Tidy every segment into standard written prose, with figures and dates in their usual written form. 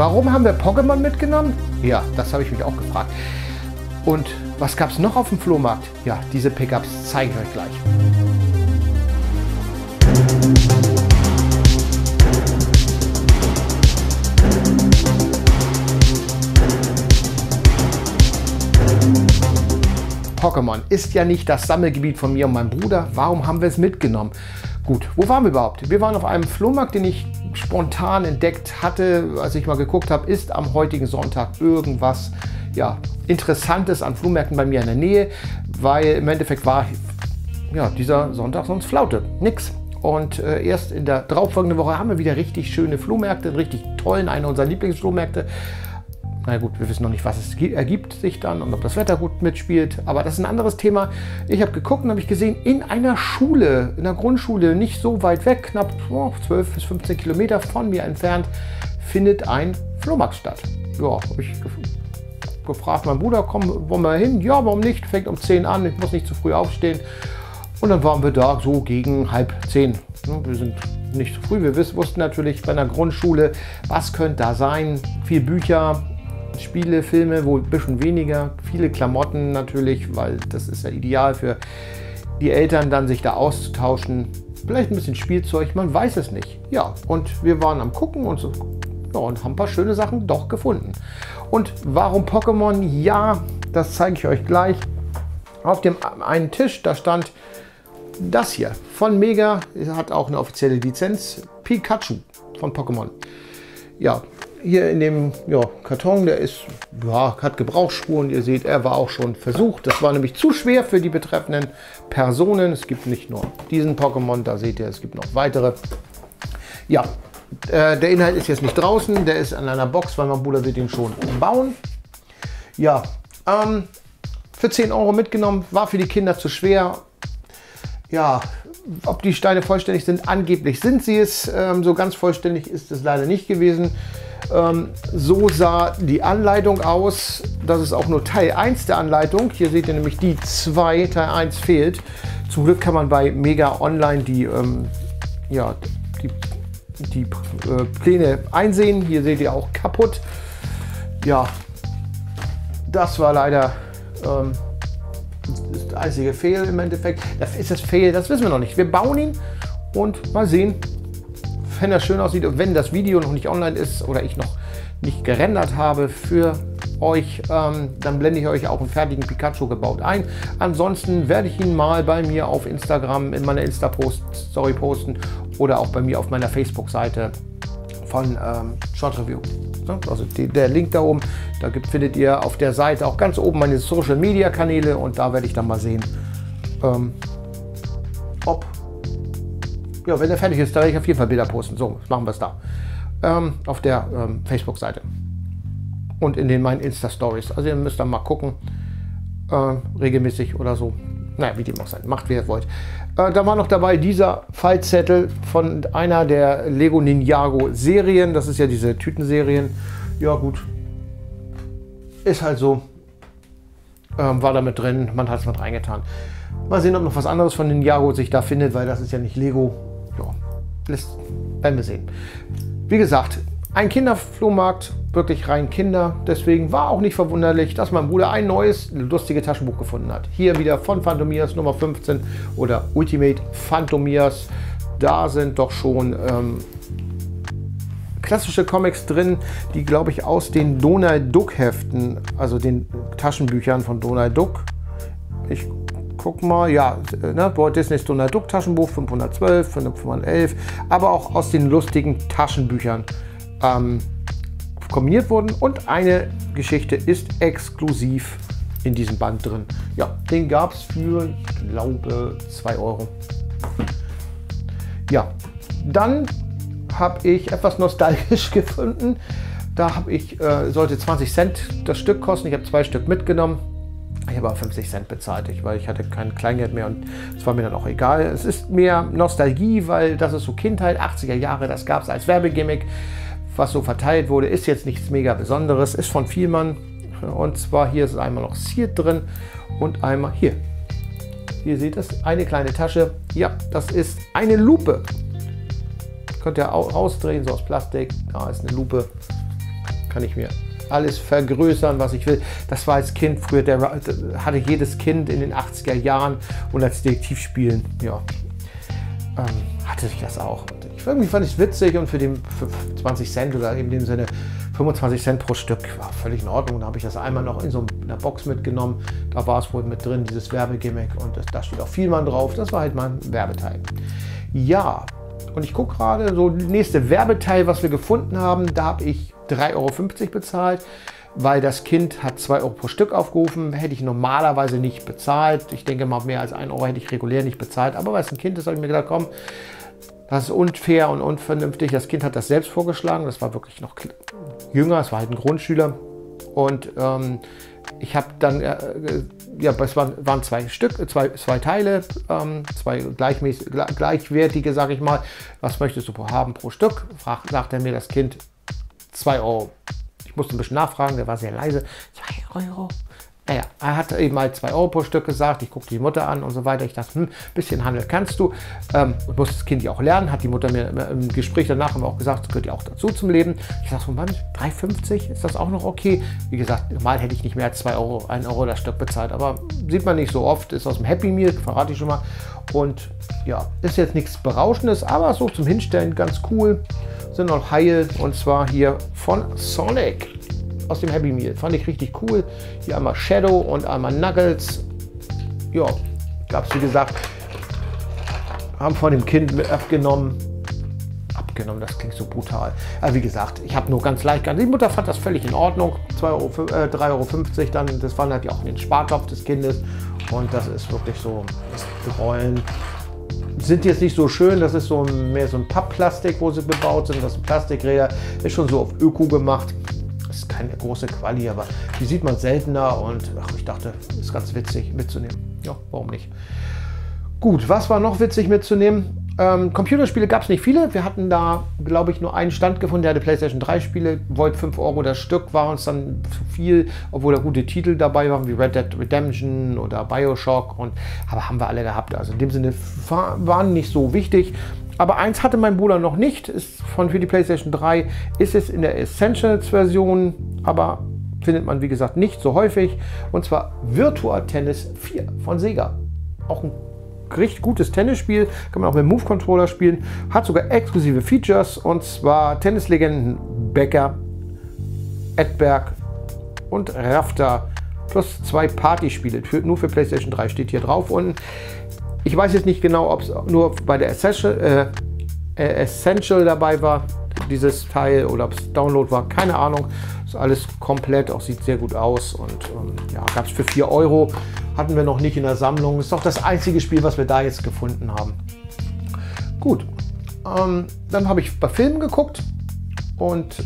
Warum haben wir Pokémon mitgenommen? Ja, das habe ich mich auch gefragt. Und was gab es noch auf dem Flohmarkt? Ja, diese Pickups zeige ich euch gleich. Pokémon ist ja nicht das Sammelgebiet von mir und meinem Bruder. Warum haben wir es mitgenommen? Gut, wo waren wir überhaupt? Wir waren auf einem Flohmarkt, den ich spontan entdeckt hatte, als ich mal geguckt habe, ist am heutigen Sonntag irgendwas ja, Interessantes an Flohmärkten bei mir in der Nähe, weil im Endeffekt war ja, dieser Sonntag sonst Flaute, nix. Und erst in der darauffolgenden Woche haben wir wieder richtig schöne Flohmärkte, einen richtig tollen, einer unserer Lieblingsflohmärkte. Na gut, wir wissen noch nicht, was es ergibt sich dann und ob das Wetter gut mitspielt, aber das ist ein anderes Thema. Ich habe geguckt und habe ich gesehen, in einer Schule, in der Grundschule, nicht so weit weg, knapp 12 bis 15 Kilometer von mir entfernt, findet ein Flohmarkt statt. Ja, habe ich gefragt, mein Bruder, komm, wollen wir hin? Ja, warum nicht? Fängt um 10 an, ich muss nicht zu früh aufstehen. Und dann waren wir da so gegen halb 10. Wir sind nicht zu früh, wir wussten natürlich bei einer Grundschule, was könnte da sein? Viel Bücher, Spiele, Filme, wohl ein bisschen weniger, viele Klamotten natürlich, weil das ist ja ideal für die Eltern, dann sich da auszutauschen. Vielleicht ein bisschen Spielzeug, man weiß es nicht. Ja, und wir waren am Gucken und so ja, und haben ein paar schöne Sachen doch gefunden. Und warum Pokémon? Ja, das zeige ich euch gleich. Auf dem einen Tisch, da stand das hier von Mega, hat auch eine offizielle Lizenz, Pikachu von Pokémon. Ja, hier in dem ja, Karton, der ist, ja, hat Gebrauchsspuren, ihr seht, er war auch schon versucht. Das war nämlich zu schwer für die betreffenden Personen. Es gibt nicht nur diesen Pokémon, da seht ihr, es gibt noch weitere. Ja, der Inhalt ist jetzt nicht draußen, der ist an einer Box, weil mein Bruder will den schon umbauen. Ja, für 10 Euro mitgenommen, war für die Kinder zu schwer. Ja, ob die Steine vollständig sind, angeblich sind sie es. So ganz vollständig ist es leider nicht gewesen. So sah die Anleitung aus. Das ist auch nur Teil 1 der Anleitung. Hier seht ihr nämlich die 2, Teil 1 fehlt. Zum Glück kann man bei Mega Online die Pläne einsehen. Hier seht ihr auch kaputt. Ja, das war leider das einzige Fehl im Endeffekt. Das ist das Fehl, das wissen wir noch nicht. Wir bauen ihn und mal sehen, wenn das schön aussieht und wenn das Video noch nicht online ist oder ich noch nicht gerendert habe für euch, dann blende ich euch auch einen fertigen Pikachu gebaut ein. Ansonsten werde ich ihn mal bei mir auf Instagram in meiner Insta-Story posten oder auch bei mir auf meiner Facebook-Seite von Short Review. Also der Link da oben, da findet ihr auf der Seite auch ganz oben meine Social-Media-Kanäle und da werde ich dann mal sehen, ob ja, wenn er fertig ist, da werde ich auf jeden Fall Bilder posten. So, machen wir es da. Auf der Facebook-Seite. Und in den meinen Insta-Stories. Also ihr müsst dann mal gucken. Regelmäßig oder so. Naja, wie dem auch sein. Macht, wie ihr wollt. Da war noch dabei dieser Faltzettel von einer der Lego Ninjago Serien. Das ist ja diese Tütenserien. Ja gut. Ist halt so. War da mit drin. Man hat es mit reingetan. Mal sehen, ob noch was anderes von Ninjago sich da findet, weil das ist ja nicht Lego. Ja, werden wir sehen. Wie gesagt, ein Kinderflohmarkt, wirklich rein Kinder. Deswegen war auch nicht verwunderlich, dass mein Bruder ein neues, lustiges Taschenbuch gefunden hat. Hier wieder von Phantomias Nummer 15 oder Ultimate Phantomias. Da sind doch schon klassische Comics drin, die, glaube ich, aus den Donald Duck Heften, also den Taschenbüchern von Donald Duck. Ich guck mal, ja, ne, Walt Disney Donald Duck Taschenbuch 512, 511, aber auch aus den lustigen Taschenbüchern kombiniert wurden und eine Geschichte ist exklusiv in diesem Band drin. Ja, den gab es für, ich glaube, 2 Euro. Ja, dann habe ich etwas nostalgisch gefunden. Da habe ich, sollte 20 Cent das Stück kosten. Ich habe 2 Stück mitgenommen. Ich habe aber 50 Cent bezahlt, weil ich hatte kein Kleingeld mehr und es war mir dann auch egal. Es ist mehr Nostalgie, weil das ist so Kindheit, 80er Jahre, das gab es als Werbegimmick, was so verteilt wurde, ist jetzt nichts mega Besonderes, ist von Fielmann und zwar hier ist einmal noch Seed drin und einmal hier. Hier seht ihr es, eine kleine Tasche, ja, das ist eine Lupe. Könnt ihr auch ausdrehen, so aus Plastik, da ist eine Lupe. kann ich mir alles vergrößern, was ich will. Das war als Kind früher, hatte jedes Kind in den 80er Jahren und als Detektivspielen, ja, hatte ich das auch. Und irgendwie fand ich es witzig und für den 20 Cent oder in dem Sinne 25 Cent pro Stück war völlig in Ordnung. Da habe ich das einmal noch in so einer Box mitgenommen. Da war es wohl mit drin, dieses Werbegimmick, und da steht auch Fielmann drauf. Das war halt mein Werbeteil. Ja, und ich gucke gerade so nächste Werbeteil, was wir gefunden haben. Da habe ich 3,50 € bezahlt, weil das Kind hat 2 € pro Stück aufgerufen. Hätte ich normalerweise nicht bezahlt. Ich denke mal, mehr als 1 € hätte ich regulär nicht bezahlt. Aber weil es ein Kind ist, habe ich mir gedacht, komm, das ist unfair und unvernünftig. Das Kind hat das selbst vorgeschlagen. Das war wirklich noch jünger. Es war halt ein Grundschüler. Und ich habe dann, ja, es waren 2 Teile, 2 gleichwertige, sage ich mal. Was möchtest du haben pro Stück? Sagte mir das Kind 2 €. Ich musste ein bisschen nachfragen, der war sehr leise. 2 €. Naja, er hat eben mal 2 € pro Stück gesagt. Ich gucke die Mutter an und so weiter. Ich dachte, bisschen Handel kannst du. Und muss das Kind ja auch lernen. Hat die Mutter mir im Gespräch danach immer auch gesagt, das gehört ja auch dazu zum Leben. Ich sage so, Mann, 3,50 €, ist das auch noch okay? Wie gesagt, normal hätte ich nicht mehr als 2 €, 1 € das Stück bezahlt. Aber sieht man nicht so oft. Ist aus dem Happy Meal, verrate ich schon mal. Und ja, ist jetzt nichts Berauschendes, aber so zum Hinstellen ganz cool. Sind noch Haie, und zwar hier von Sonic. Aus dem Happy Meal. Fand ich richtig cool. Hier einmal Shadow und einmal Knuckles. Ja, gab es wie gesagt. Haben von dem Kind mit abgenommen. Abgenommen, das klingt so brutal. Also wie gesagt, ich habe nur ganz leicht. Die Mutter fand das völlig in Ordnung. 3,50 € dann. Das waren halt ja auch in den Spartopf des Kindes. Und das ist wirklich so, das Rollen sind jetzt nicht so schön, das ist so mehr so ein Pappplastik, wo sie bebaut sind. Das sind Plastikräder, ist schon so auf Öko gemacht. Ist keine große Quali, aber die sieht man seltener und ach, ich dachte, ist ganz witzig mitzunehmen. Ja, warum nicht? Gut, was war noch witzig mitzunehmen? Computerspiele gab es nicht viele. Wir hatten da, glaube ich, nur einen Stand gefunden, der hatte Playstation 3 Spiele. Wollte 5 € das Stück, war uns dann zu viel, obwohl da gute Titel dabei waren, wie Red Dead Redemption oder Bioshock. Aber haben wir alle gehabt. Also in dem Sinne waren nicht so wichtig. Aber eins hatte mein Bruder noch nicht, ist für die Playstation 3, ist es in der Essentials-Version, aber findet man wie gesagt nicht so häufig. Und zwar Virtua Tennis 4 von Sega. Auch ein richtig gutes Tennisspiel, kann man auch mit Move-Controller spielen, hat sogar exklusive Features, und zwar Tennislegenden Becker, Edberg und Rafter, plus 2 Partyspiele, nur für Playstation 3 steht hier drauf unten. Ich weiß jetzt nicht genau, ob es nur bei der Essential dabei war, dieses Teil, oder ob es Download war, keine Ahnung. Ist alles komplett, auch sieht sehr gut aus, und ja, gab es für 4 €. Hatten wir noch nicht in der Sammlung. Ist doch das einzige Spiel, was wir da jetzt gefunden haben. Gut, dann habe ich bei Filmen geguckt. Und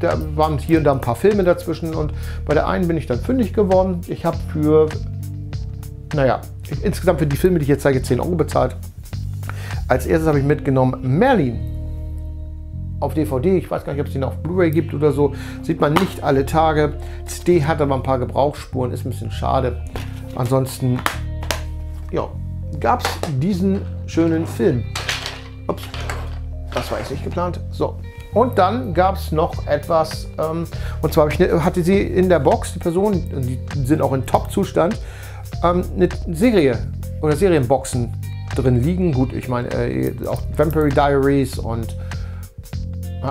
da waren hier und da ein paar Filme dazwischen. Und bei der einen bin ich dann fündig geworden. Ich habe für, naja, insgesamt für die Filme, die ich jetzt zeige, 10 € bezahlt. Als erstes habe ich mitgenommen Merlin auf DVD. Ich weiß gar nicht, ob es den auf Blu-ray gibt oder so. Sieht man nicht alle Tage. CD hat aber ein paar Gebrauchsspuren. Ist ein bisschen schade. Ansonsten, ja, gab es diesen schönen Film. Ups, das war jetzt nicht geplant. So. Und dann gab es noch etwas. Und zwar hatte sie in der Box, die Person, die sind auch in Top-Zustand, eine Serie oder Serienboxen drin liegen. Gut, ich meine auch Vampire Diaries und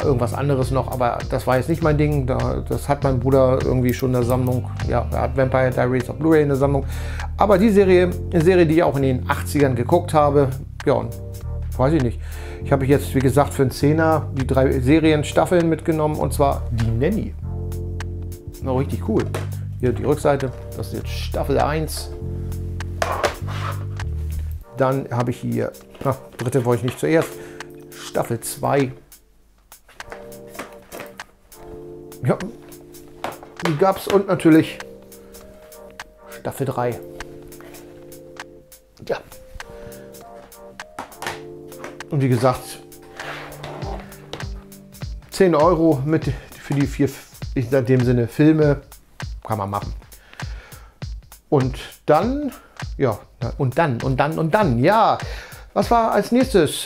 irgendwas anderes noch, aber das war jetzt nicht mein Ding. Das hat mein Bruder irgendwie schon in der Sammlung. Ja, er hat Vampire Diaries auf Blu-ray in der Sammlung. Aber die Serie, eine Serie, die ich auch in den 80ern geguckt habe, ja, und weiß ich nicht. Ich habe jetzt, wie gesagt, für einen Zehner die 3 Serienstaffeln mitgenommen, und zwar Die Nanny. Noch richtig cool. Hier die Rückseite, das ist jetzt Staffel 1. Dann habe ich hier, ach, dritte wollte ich nicht zuerst, Staffel 2. Ja, die gab es, und natürlich Staffel 3. Ja. Und wie gesagt, 10 € mit für die 4, in dem Sinne, Filme. Kann man machen. Und dann, ja, und dann, ja. Was war als nächstes?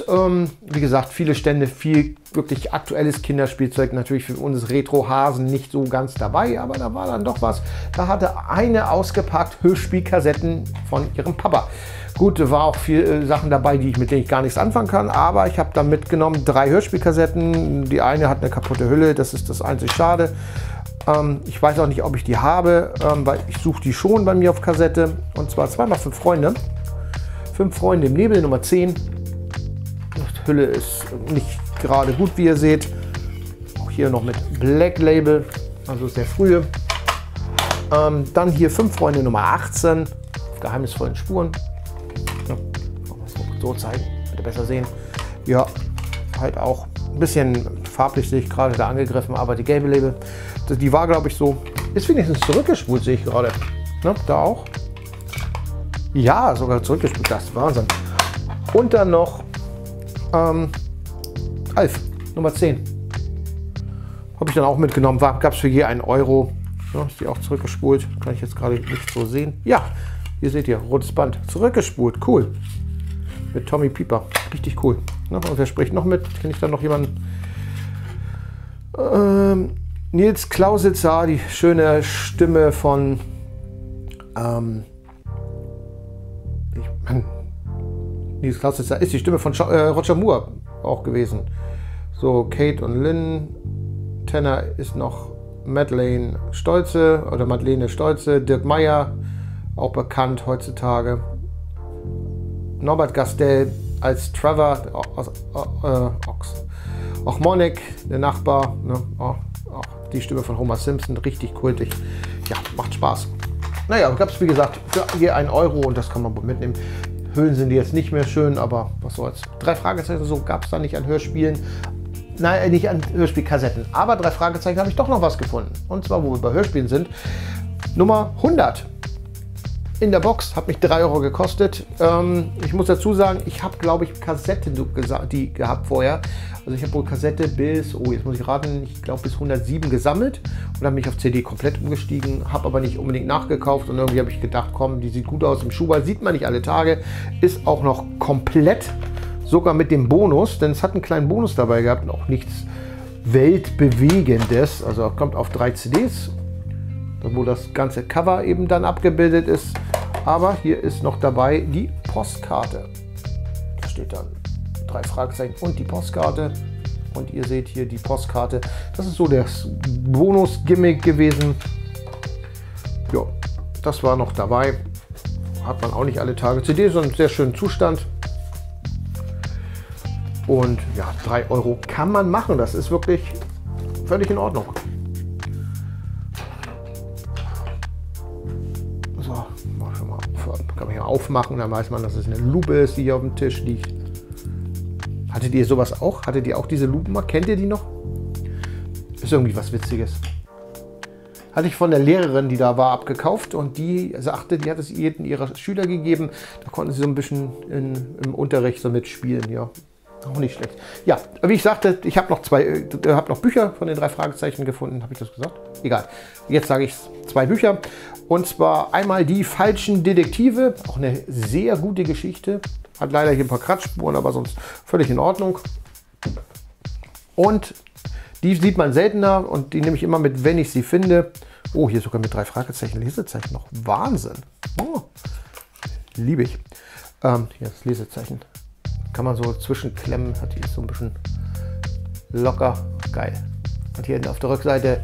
Wie gesagt, viele Stände, viel wirklich aktuelles Kinderspielzeug natürlich für uns Retro-Hasen nicht so ganz dabei, aber da war dann doch was. Da hatte eine ausgepackt Hörspielkassetten von ihrem Papa. Gut, war auch viel Sachen dabei, mit denen ich gar nichts anfangen kann, aber ich habe da mitgenommen 3 Hörspielkassetten. Die eine hat eine kaputte Hülle, das ist das einzig Schade. Ich weiß auch nicht, ob ich die habe, weil ich suche die schon bei mir auf Kassette. Und zwar zweimal 5 Freunde. 5 Freunde im Nebel, Nummer 10. Die Hülle ist nicht gerade gut, wie ihr seht. Auch hier noch mit Black Label, also sehr frühe. Dann hier 5 Freunde Nummer 18, auf geheimnisvollen Spuren. Ja, so zeigen, könnt ihr besser sehen. Ja, halt auch ein bisschen farblich, sehe ich gerade da angegriffen, aber die gelbe Label, die war, glaube ich, so. Ist wenigstens zurückgespult, sehe ich gerade. Ne, da auch. Ja, sogar zurückgespult, das ist Wahnsinn. Und dann noch Alf, Nummer 10. Habe ich dann auch mitgenommen. Gab es für je 1 Euro. Ja, ist die auch zurückgespult. Kann ich jetzt gerade nicht so sehen. Ja, hier seht ihr, rotes Band. Zurückgespult, cool. Mit Tommy Pieper. Richtig cool. Ne? Und wer spricht noch mit? Kenne ich dann noch jemanden? Nils Klausitzer, die schöne Stimme von Nils Klausitzer ist die Stimme von Roger Moore auch gewesen. So, Kate und Lynn. Tanner ist noch Madeleine Stolze oder Madeleine Stolze. Dirk Meyer, auch bekannt heutzutage. Norbert Gastel als Trevor aus auch Monik, der Nachbar. Ne? Auch die Stimme von Homer Simpson, richtig kultig. Ja, macht Spaß. Naja, gab es wie gesagt für je 1 Euro und das kann man mitnehmen. Höhlen sind die jetzt nicht mehr schön, aber was soll's. 3 Fragezeichen, so gab es da nicht an Hörspielen. Nein, nicht an Hörspielkassetten. Aber 3 Fragezeichen habe ich doch noch was gefunden. Und zwar, wo wir bei Hörspielen sind, Nummer 100. In der Box, hat mich 3 Euro gekostet. Ich muss dazu sagen, ich habe, glaube ich, Kassette die gehabt vorher. Also ich habe wohl Kassette bis, oh, jetzt muss ich raten, ich glaube bis 107 gesammelt und dann bin ich auf CD komplett umgestiegen, habe aber nicht unbedingt nachgekauft und irgendwie habe ich gedacht, komm, die sieht gut aus im Schuber, sieht man nicht alle Tage, ist auch noch komplett, sogar mit dem Bonus, denn es hat einen kleinen Bonus dabei gehabt und auch nichts Weltbewegendes, also kommt auf 3 CDs. Wo das ganze Cover eben dann abgebildet ist. Aber hier ist noch dabei die Postkarte. Da steht dann 3 Fragezeichen und die Postkarte. Und ihr seht hier die Postkarte. Das ist so das Bonus-Gimmick gewesen. Ja, das war noch dabei. Hat man auch nicht alle Tage. CD ist ein sehr schöner Zustand. Und ja, 3 Euro kann man machen. Das ist wirklich völlig in Ordnung. Kann man hier aufmachen, dann weiß man, dass es eine Lupe ist, die hier auf dem Tisch liegt. Hattet ihr sowas auch? Hattet ihr auch diese Lupen mal? Kennt ihr die noch? Ist irgendwie was Witziges. Hatte ich von der Lehrerin, die da war, abgekauft und die sagte, die hat es jedem ihrer Schüler gegeben. Da konnten sie so ein bisschen im Unterricht so mitspielen, ja. Auch nicht schlecht. Ja, wie ich sagte, ich habe noch habe noch Bücher von den 3 Fragezeichen gefunden. Habe ich das gesagt? Egal. Jetzt sage ich 2 Bücher. Und zwar einmal die falschen Detektive. Auch eine sehr gute Geschichte. Hat leider hier ein paar Kratzspuren, aber sonst völlig in Ordnung. Und die sieht man seltener und die nehme ich immer mit, wenn ich sie finde. Oh, hier sogar mit 3 Fragezeichen Lesezeichen noch. Wahnsinn. Oh, liebe ich. Hier das Lesezeichen. Kann man so zwischenklemmen, hat die so ein bisschen locker, geil. Und hier auf der Rückseite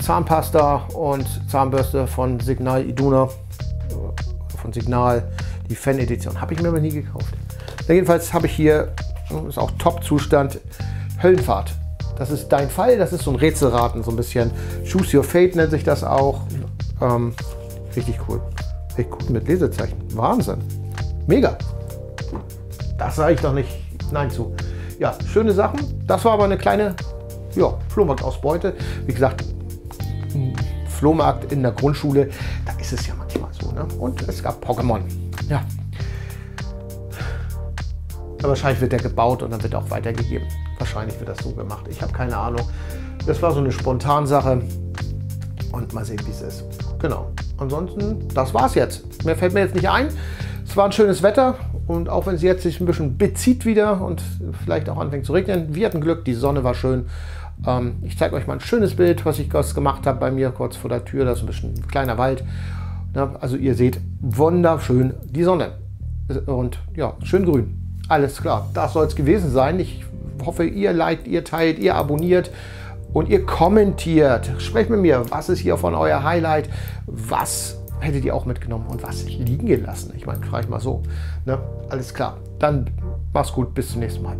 Zahnpasta und Zahnbürste von Signal Iduna, von Signal, die Fan-Edition. Habe ich mir aber nie gekauft. Jedenfalls habe ich hier, ist auch Top-Zustand, Höllenfahrt. Das ist dein Fall, das ist so ein Rätselraten, so ein bisschen. Choose Your Fate nennt sich das auch. Richtig cool. Ich gucke mit Lesezeichen. Wahnsinn. Mega. Das sage ich doch nicht nein zu. Ja, schöne Sachen. Das war aber eine kleine Flohmarktausbeute. Wie gesagt, Flohmarkt in der Grundschule, da ist es ja manchmal so. Ne? Und es gab Pokémon. Ja. Aber wahrscheinlich wird der gebaut und dann wird auch weitergegeben. Wahrscheinlich wird das so gemacht. Ich habe keine Ahnung. Das war so eine Spontansache. Und mal sehen, wie es ist. Genau. Ansonsten, das war's jetzt. Mehr fällt mir jetzt nicht ein. Es war ein schönes Wetter. und auch wenn es jetzt sich ein bisschen bezieht wieder und vielleicht auch anfängt zu regnen, wir hatten Glück, die Sonne war schön. Ich zeige euch mal ein schönes Bild, was ich gemacht habe bei mir kurz vor der Tür, das ist ein bisschen ein kleiner Wald. Also ihr seht, wunderschön die Sonne und ja, schön grün. Alles klar, das soll es gewesen sein. Ich hoffe, ihr liked, ihr teilt, ihr abonniert und ihr kommentiert. Sprecht mit mir, was ist hier von euer Highlight, was hättet ihr auch mitgenommen und was liegen gelassen? Ich meine, frage ich mal so. Ne? Alles klar, dann mach's gut, bis zum nächsten Mal.